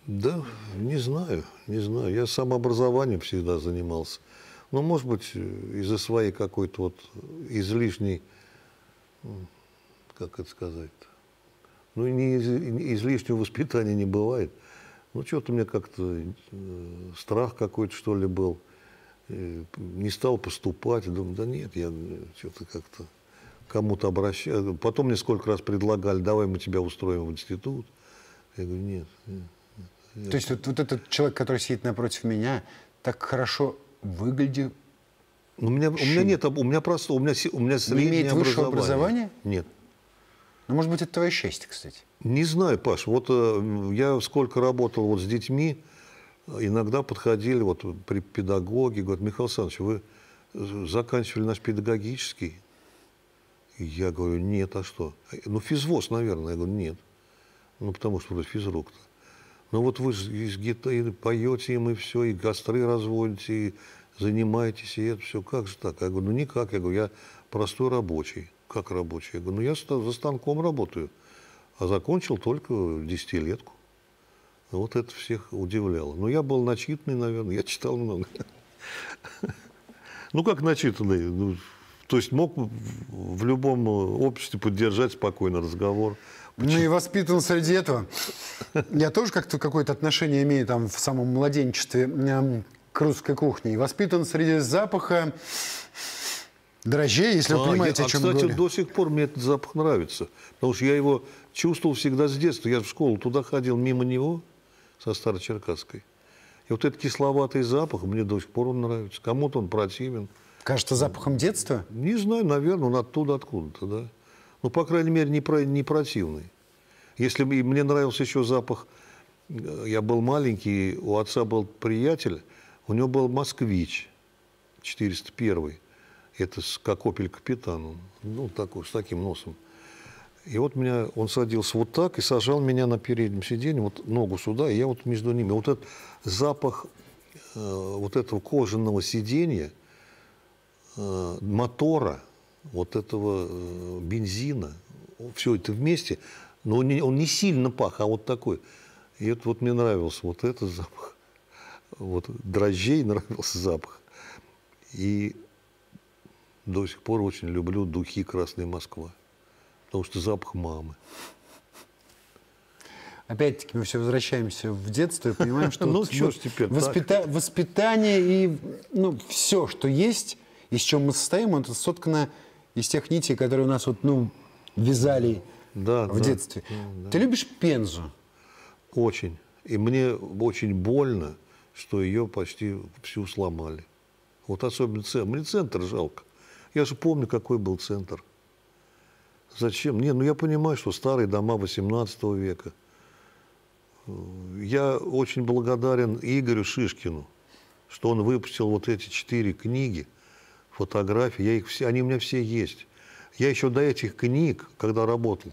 Да, не знаю, не знаю. Я самообразованием всегда занимался. Ну, может быть, из-за своей какой-то вот излишней, как это сказать, ну, не излишнего воспитания не бывает. Ну, что-то у меня как-то страх какой-то, что ли, был. Не стал поступать. Думаю, да нет, я что-то как-то кому-то обращаюсь. Потом мне сколько раз предлагали, давай мы тебя устроим в институт. Я говорю, нет. То есть вот этот человек, который сидит напротив меня, так хорошо... выглядит. У меня среднее имеет высшего образования? Нет. Ну, может быть, это твое счастье, кстати. Не знаю, Паш. Вот я сколько работал вот с детьми, иногда подходили вот при педагоге, говорят, Михаил Александрович, вы заканчивали наш педагогический? Я говорю, нет, а что? Ну, физвоз, наверное. Я говорю, нет. Ну, потому что вроде физрук-то. Ну вот вы из гитары поете им и все, и костры разводите, и занимаетесь, и это все. Как же так? Я говорю, ну никак. Я говорю, я простой рабочий. Как рабочий? Я говорю, ну я за станком работаю. А закончил только десятилетку. Вот это всех удивляло. Но я был начитанный, наверное. Я читал много. Ну как начитанный? То есть мог в любом обществе поддержать спокойно разговор. Ну и воспитан среди этого. Я тоже как-то какое-то отношение имею там в самом младенчестве к русской кухне. И воспитан среди запаха дрожжей, если вы понимаете, о чем я говорю. Кстати, до сих пор мне этот запах нравится. Потому что я его чувствовал всегда с детства. Я в школу туда ходил мимо него, со Старочеркасской. И вот этот кисловатый запах, мне до сих пор он нравится. Кому-то он противен. Кажется, запахом детства? Не знаю, наверное, он оттуда откуда-то, да. Ну, по крайней мере, не противный. Если мне нравился еще запах, я был маленький, у отца был приятель, у него был москвич 401-й. Это как опель-капитан, ну, такой, с таким носом. И вот меня, он садился вот так и сажал меня на переднем сиденье, вот ногу сюда, и я вот между ними. Вот этот запах вот этого кожаного сиденья, мотора, вот этого бензина, все это вместе, но он не сильно пах, а вот такой. И это вот мне нравился вот этот запах. Вот дрожжей нравился запах. И до сих пор очень люблю духи «Красная Москва», потому что запах мамы. Опять-таки мы все возвращаемся в детство и понимаем, что воспитание и все, что есть, из чего мы состоим, это соткано из тех нитей, которые у нас вот, ну, вязали в детстве. Да. Ты любишь Пензу? Очень. И мне очень больно, что ее почти всю сломали. Вот особенно центр. Мне центр жалко. Я же помню, какой был центр. Зачем? Не, ну я понимаю, что старые дома 18 века. Я очень благодарен Игорю Шишкину, что он выпустил вот эти 4 книги, фотографии, я их все, они у меня все есть. Я еще до этих книг, когда работал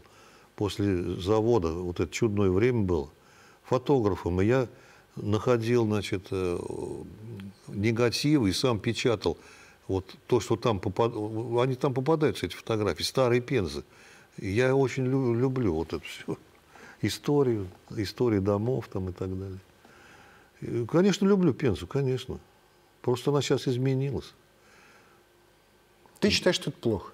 после завода, вот это чудное время было, фотографом, и я находил, значит, негативы и сам печатал вот то, что там попадают, они там попадаются, эти фотографии, старые Пензы. И я очень люблю вот это все, историю, истории домов там и так далее. И, конечно, люблю Пензу, конечно. Просто она сейчас изменилась. Ты считаешь, что это плохо?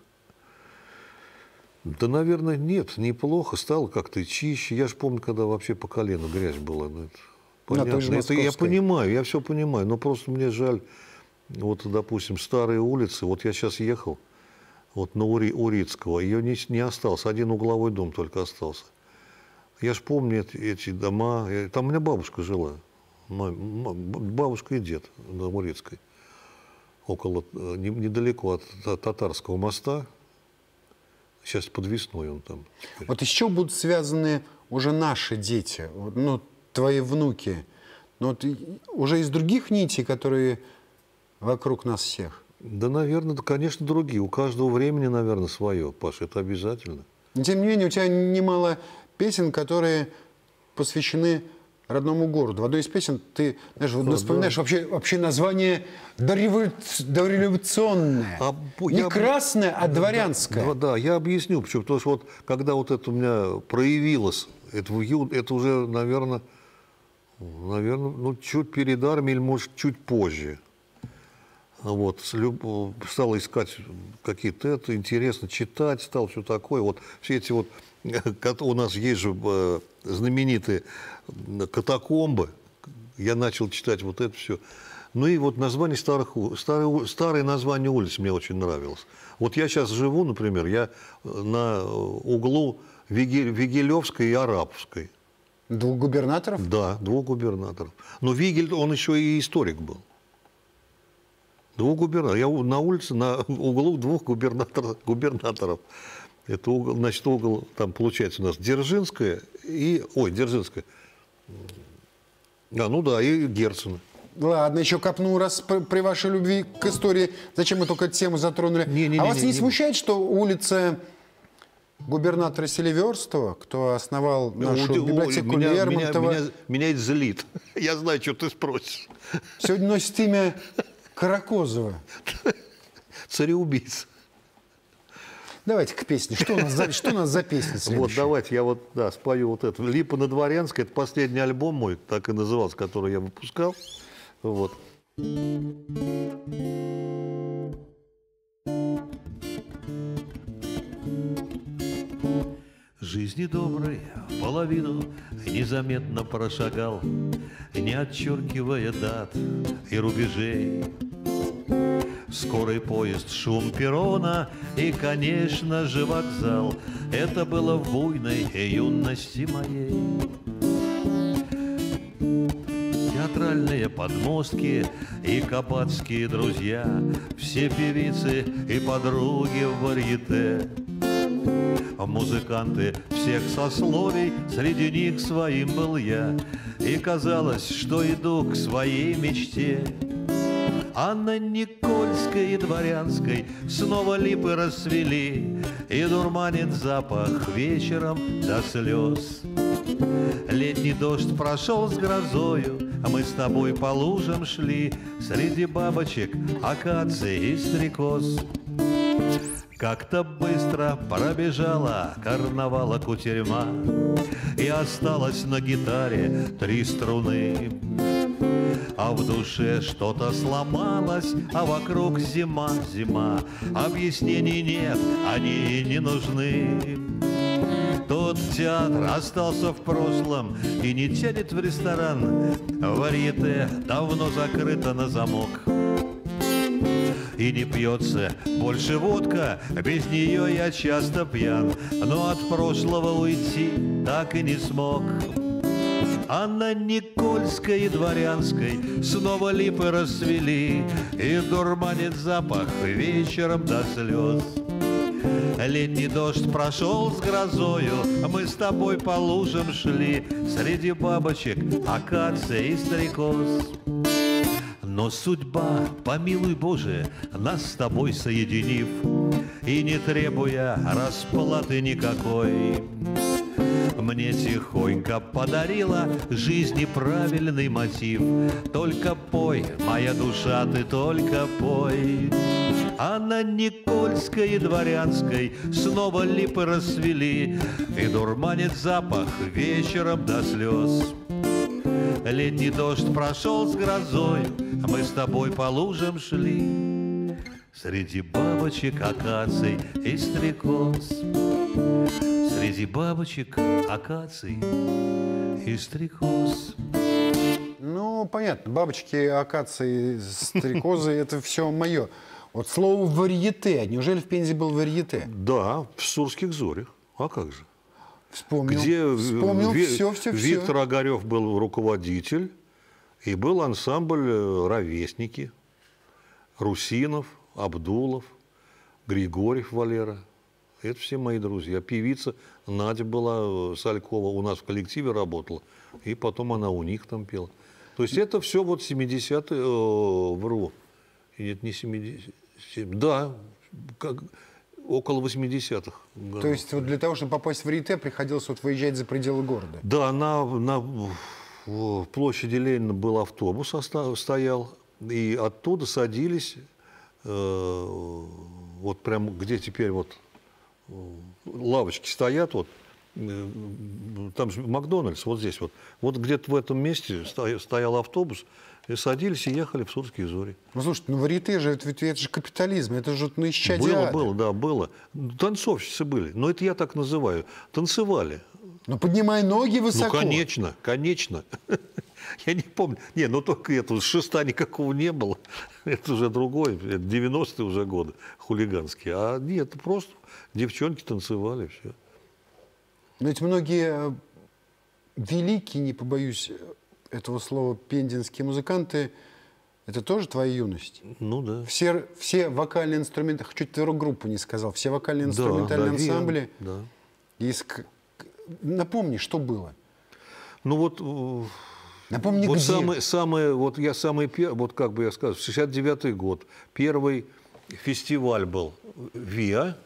Да, наверное, нет, неплохо. Стало как-то чище. Я же помню, когда вообще по колено грязь была. Ну, это понятно. Это я понимаю, я все понимаю. Но просто мне жаль, вот, допустим, старые улицы. Вот я сейчас ехал вот на Урицкого, ее не осталось, один угловой дом только остался. Я ж помню эти дома, там у меня бабушка жила, бабушка и дед на Урицкой, около, недалеко от Татарского моста, сейчас подвесной он там. Вот еще будут связаны уже наши дети, ну, твои внуки, но вот уже из других нитей, которые вокруг нас всех. Да, наверное, конечно, другие. У каждого времени, наверное, свое, Паша, это обязательно. Тем не менее, у тебя немало песен, которые посвящены родному городу. В одной из песен ты, знаешь, вот вспоминаешь вообще название дореволюционное. Не красное, а дворянское. Да, я объясню, почему. Потому что вот, когда вот это у меня проявилось, это уже, наверное, ну, чуть перед армией, или, может, чуть позже. Вот, стал искать какие-то это, интересно читать, стал все такое. Вот все эти вот, у нас есть же знаменитые катакомбы, я начал читать вот это все. Ну и вот название старые названия улиц мне очень нравилось. Вот я сейчас живу, например, я на углу Вигелевской и Арабской. Двух губернаторов? Да, двух губернаторов. Но Вигель, он еще и историк был. Двух губернаторов. Я на улице, на углу двух губернаторов. Это угол, значит, угол, там получается у нас Дзержинская и... Ой, Дзержинская. А, ну да, и Герцена. Ладно, еще копну, раз при вашей любви к истории. Зачем мы только эту тему затронули? А вас не смущает, что улица губернатора Селиверстова, кто основал нашу библиотеку Лермонтова... Меня это злит. Я знаю, что ты спросишь. Сегодня носит имя... Каракозова. Цареубийца. Давайте к песне. Что у нас за песня следующая? Вот давайте я спою вот это. «Липа на Дворянской». Это последний альбом мой, так и назывался, который я выпускал. Вот. Жизни доброй половину незаметно прошагал, не отчеркивая дат и рубежей. Скорый поезд, шум перрона и, конечно же, вокзал. Это было в буйной юности моей. Театральные подмостки и кабацкие друзья, все певицы и подруги в варьете. Музыканты всех сословий, среди них своим был я, и казалось, что иду к своей мечте. А на Никольской и Дворянской снова липы расцвели, и дурманит запах вечером до слез. Летний дождь прошел с грозою, а мы с тобой по лужам шли, среди бабочек, акаций и стрекоз. Как-то быстро пробежала карнавала кутерьма, и осталось на гитаре 3 струны. А в душе что-то сломалось, а вокруг зима, зима. Объяснений нет, они и не нужны. Тот театр остался в прошлом и не тянет в ресторан. Варьете давно закрыто на замок. И не пьется больше водка, без нее я часто пьян, но от прошлого уйти так и не смог. А на Никольской и Дворянской снова липы расцвели, и дурманит запах вечером до слез. Летний дождь прошел с грозою, мы с тобой по лужам шли, среди бабочек, акация и стрекоз. Но судьба, помилуй Боже, нас с тобой соединив, и не требуя расплаты никакой, мне тихонько подарила жизни правильный мотив. Только пой, моя душа, ты только пой. А на Никольской и Дворянской снова липы расцвели, и дурманит запах вечером до слез. Летний дождь прошел с грозой, а мы с тобой по лужам шли, среди бабочек, акаций и стрекоз. Среди бабочек, акаций и стрекоз. Ну, понятно, бабочки, акации, стрекозы — это все мое. Вот слово «варьете». Неужели в Пензе был варьете? Да, в «Сурских зорях». А как же? Вспомнил. Где вспомнил все. Виктор Огарев был руководитель, и был ансамбль «Ровесники». Русинов, Абдулов, Григорьев Валера. Это все мои друзья. Певица Надя была Салькова, у нас в коллективе работала. И потом она у них там пела. То есть это все вот 70-е, вру. Нет, не 70-е. Да, как, около 80-х годов. То есть вот для того, чтобы попасть в варьете, приходилось вот выезжать за пределы города? Да, на площади Ленина был автобус, стоял. И оттуда садились, вот прям где теперь вот лавочки стоят, вот там же Макдональдс, вот здесь вот. Вот где-то в этом месте стоял автобус, и садились и ехали в «Сурские зори». Ну, слушайте, ну варьете же, это же капитализм, это же на исчадие ада. Было. Танцовщицы были, но это я так называю. Танцевали. Ну, поднимай ноги высоко. Ну, конечно. Я не помню. Не, ну только это, шеста никакого не было. Это уже другое. Это 90-е уже годы хулиганские. А нет, просто девчонки танцевали, все. Но ведь многие великие, не побоюсь этого слова, пензенские музыканты, это тоже твоя юность? Ну да. Все вокальные инструменты, чуть ты рок-группу не сказал, все вокальные инструментальные ансамбли. Да. Напомни, что было. Ну вот... Напомни, вот где? Вот как бы я сказал, 69-й год. Первый фестиваль был ВИА.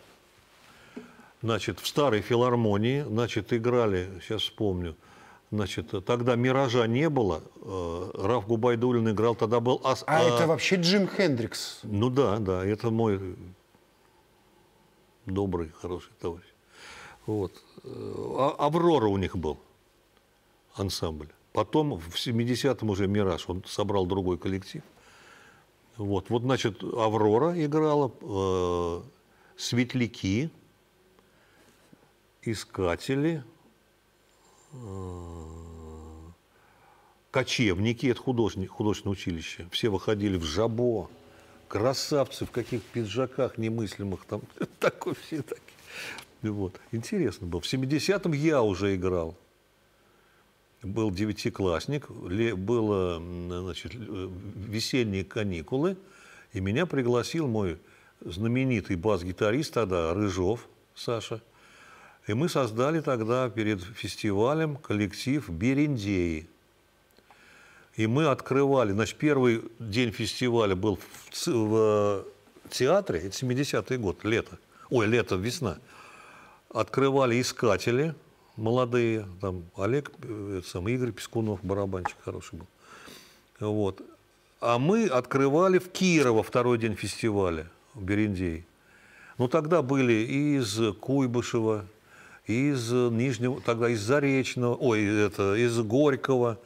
Значит, в Старой филармонии. Значит, играли, сейчас вспомню. Значит, тогда «Миража» не было. Раф Губайдуллин играл, тогда был... это вообще Джим Хендрикс. Ну да, это мой добрый, хороший товарищ. Вот. «Аврора» у них был ансамбль. Потом в 70-м уже «Мираж», он собрал другой коллектив. Вот значит, «Аврора» играла, «Светляки», «Искатели», «Кочевники», это художественное училище. Все выходили в жабо, красавцы в каких-то пиджаках немыслимых, там такое все такие. Вот. Интересно было. В 70-м я уже играл. Был девятиклассник, было, значит, весенние каникулы, и меня пригласил мой знаменитый бас-гитарист тогда Рыжов Саша. И мы создали тогда перед фестивалем коллектив «Берендеи». И мы открывали, значит, первый день фестиваля был в театре, это 70-й год, весна. Открывали «Искатели». Молодые, там Олег, Игорь Пескунов, барабанщик хороший был. Вот. А мы открывали в Кирово второй день фестиваля в «Берендеи». Ну, тогда были из Куйбышева, из Нижнего, тогда из Заречного, из Горького.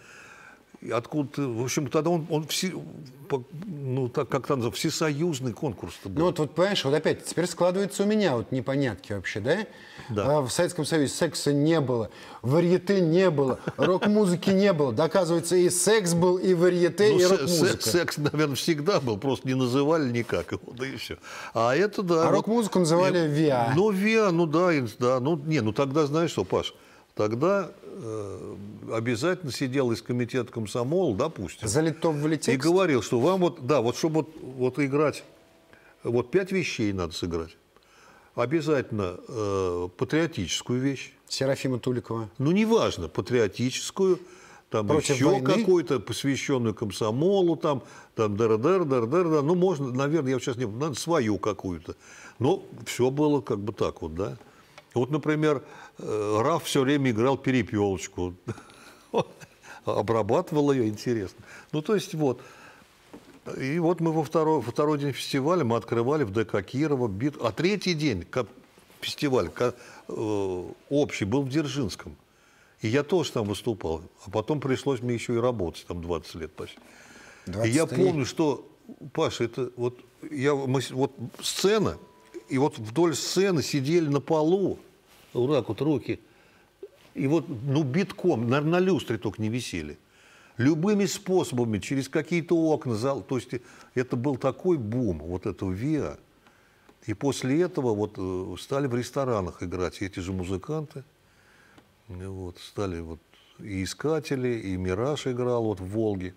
Откуда, в общем, тогда он всесоюзный конкурс-то был. Ну вот понимаешь, вот опять теперь складывается у меня вот непонятки вообще, да? Да. В Советском Союзе секса не было, варьете не было, рок-музыки не было. Доказывается, и секс был, и варьете, и рок-музыка. Секс, наверное, всегда был, просто не называли никак его, да и все. А это, да. А рок-музыку называли ВИА. Ну, ВИА, тогда знаешь что, Паш, тогда... обязательно сидел из комитета комсомола, допустим, и говорил, что вам чтобы играть, вот 5 вещей надо сыграть. Обязательно патриотическую вещь. Серафима Туликова. Ну, неважно, патриотическую, там против еще какую-то, посвященную комсомолу, там дыр-дыр-дыр-дыр-дыр. Ну, можно, наверное, я сейчас не помню, надо свою какую-то. Но все было как бы так вот, да. Вот, например, Раф все время играл «Перепелочку». Обрабатывал ее, интересно. Ну, то есть, вот. И вот мы во второй день фестиваля мы открывали в ДК Кирова битву. А третий день фестиваль общий был в Дзержинском. И я тоже там выступал. А потом пришлось мне еще и работать там 20 лет почти. 23. И я помню, что, Паша, это вот, сцена... И вот вдоль сцены сидели на полу, вот так вот руки, и вот, битком, на люстре только не висели. любыми способами, через какие-то окна, зал. То есть это был такой бум вот этого ВИА. И после этого вот стали в ресторанах играть эти же музыканты. Вот, стали вот и «Искатели», и «Мираж» играл вот, в «Волге».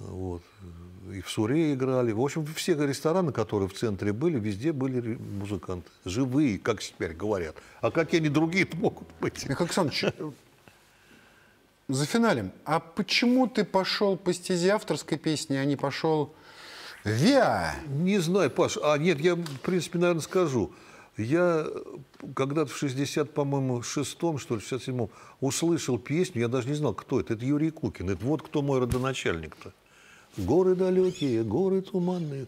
Вот, и в «Суре» играли. В общем, все рестораны, которые в центре были, везде были музыканты. Живые, как теперь говорят. А какие они другие могут быть? Михаил Александрович, за финалем. А почему ты пошел по стезе авторской песни, а не пошел ВИА? Не знаю, Паш. А нет, я, в принципе, наверное, скажу. Я когда-то в 60, по-моему, 6-м, что ли, 67-м, услышал песню, я даже не знал, кто это. Это Юрий Кукин. Это вот кто мой родоначальник-то. Горы далекие, горы туманные.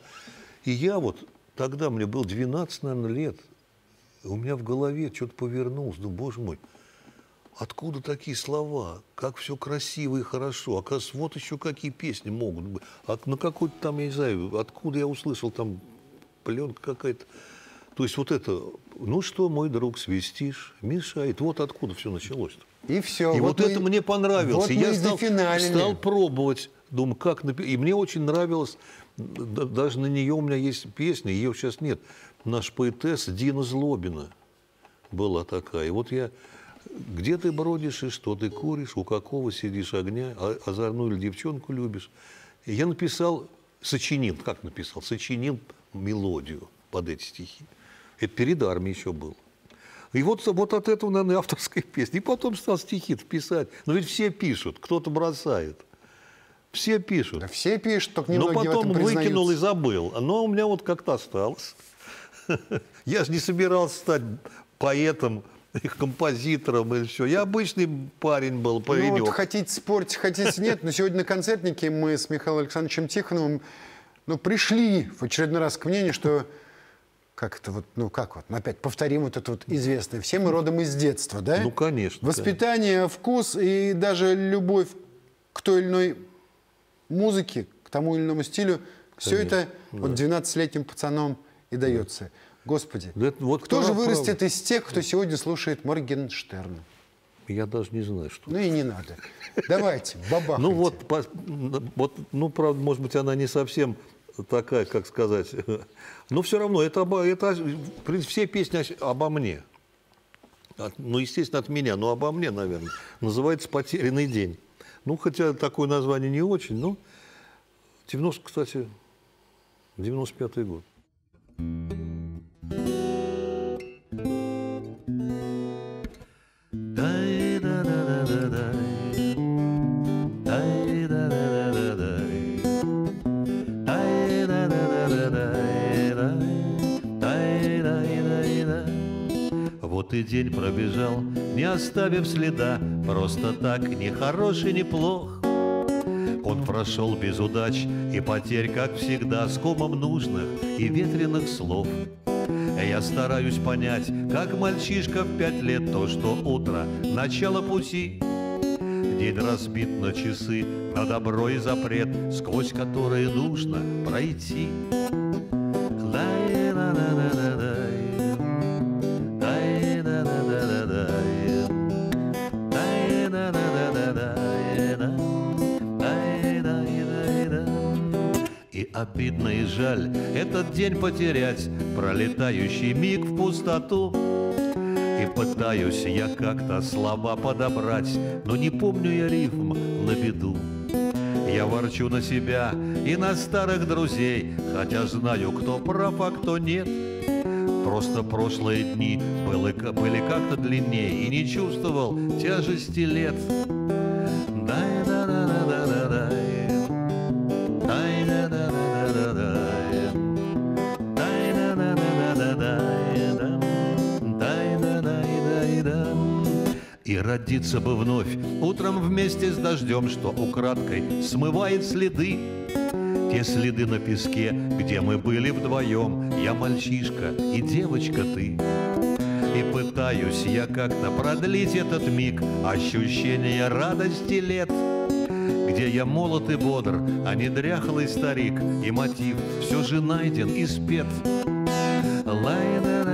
И я вот, тогда мне было 12, наверное, лет, у меня в голове что-то повернулось, ну, боже мой, откуда такие слова, как все красиво и хорошо, оказывается, вот еще какие песни могут быть. А, ну, какой-то там, я не знаю, откуда я услышал, там пленка какая-то. То есть вот это, ну что, мой друг, свистишь, мешает, вот откуда все началось-то. И все. И вот, вот это мы... мне понравилось, вот и я стал пробовать. Думаю, как написать. И мне очень нравилось, даже на нее у меня есть песня, ее сейчас нет. Наш поэтесса Дина Злобина была такая. И вот я, где ты бродишь и что ты куришь, у какого сидишь огня, озорную девчонку любишь. И я написал, сочинил, как написал, сочинил мелодию под эти стихи. Это перед армией еще было. И вот, вот от этого, наверное, авторская песня. И потом стал стихи писать. Но ведь все пишут, кто-то бросает. Все пишут. Да все пишут, только немногие в этом признаются. Но потом выкинул и забыл. Но у меня вот как-то осталось. Я же не собирался стать поэтом, композитором или все. Я обычный парень был, паренек. Ну вот хотите спорить, хотите нет. Но сегодня на концертнике мы с Михаилом Александровичем Тихоновым пришли в очередной раз к мнению, что... Как это вот, ну как вот, опять повторим вот это вот известное. Все мы родом из детства, да? Ну, конечно. Воспитание, конечно. Вкус и даже любовь к той или иной... музыки, к тому или иному стилю, все это да. Вот 12-летним пацаном и дается. Да. Господи, да это, вот кто же вырастет правда. Из тех, кто сегодня слушает Моргенштерна? Я даже не знаю, что. Ну и не надо. Давайте, бабахайте. Ну вот, ну правда, может быть, она не совсем такая, как сказать. Но все равно, это в принципе, все песни обо мне. Ну, естественно, от меня, но обо мне, наверное. Называется «Потерянный день». Ну, хотя такое название не очень, но... 90, кстати, 95-й год. Вот и день пробежал, не оставив следа, просто так ни хорош и ни плох. Он прошел без удач и потерь, как всегда, с комом нужных и ветреных слов. Я стараюсь понять, как мальчишка в 5 лет, то, что утро, начало пути. День разбит на часы, на добро и запрет, сквозь которые нужно пройти. Обидно и жаль этот день потерять, пролетающий миг в пустоту. И пытаюсь я как-то слова подобрать, но не помню я рифм на беду. Я ворчу на себя и на старых друзей, хотя знаю, кто прав, а кто нет. Просто прошлые дни были как-то длиннее, и не чувствовал тяжести лет. Родиться бы вновь утром вместе с дождем, что украдкой смывает следы. Те следы на песке, где мы были вдвоем, я мальчишка и девочка ты. И пытаюсь я как-то продлить этот миг, ощущение радости лет, где я молод и бодр, а не дряхлый старик, и мотив все же найден и спет. Лай-да-да.